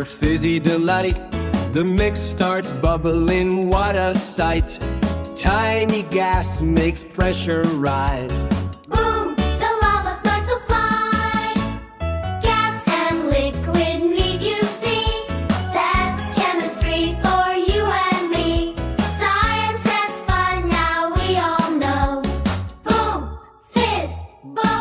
her fizzy delight. The mix starts bubbling, what a sight. Tiny gas makes pressure rise. Boom! The lava starts to fly. Gas and liquid meet, you see. That's chemistry for you and me. Science has fun, now we all know. Boom! Fizz! Boom!